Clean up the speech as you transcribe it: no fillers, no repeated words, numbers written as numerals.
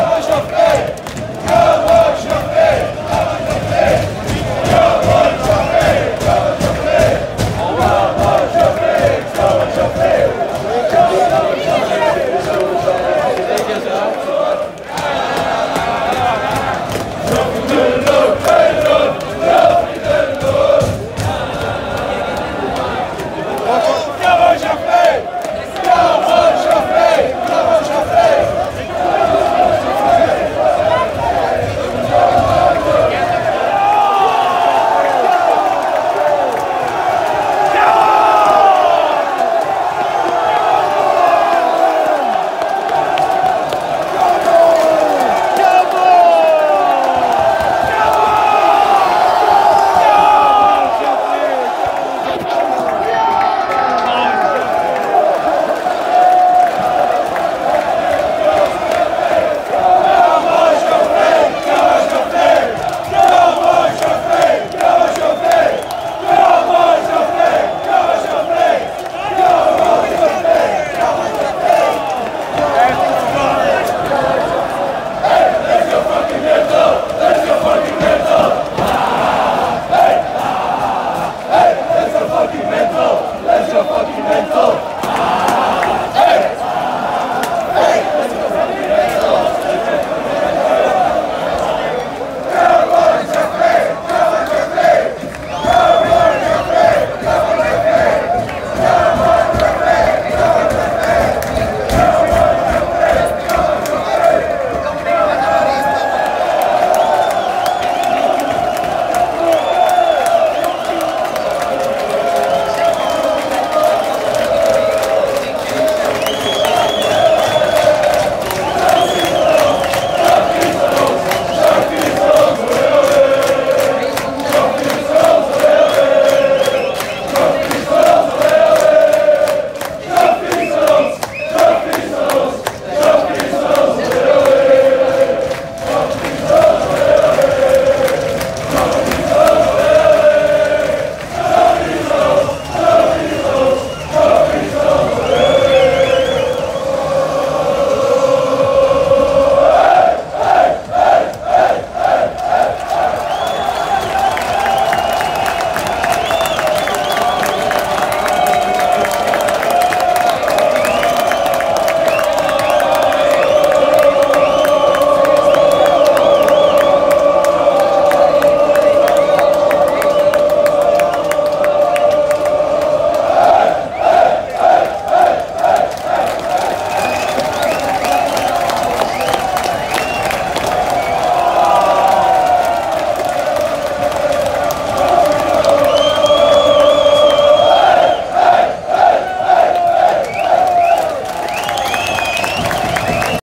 Bischof!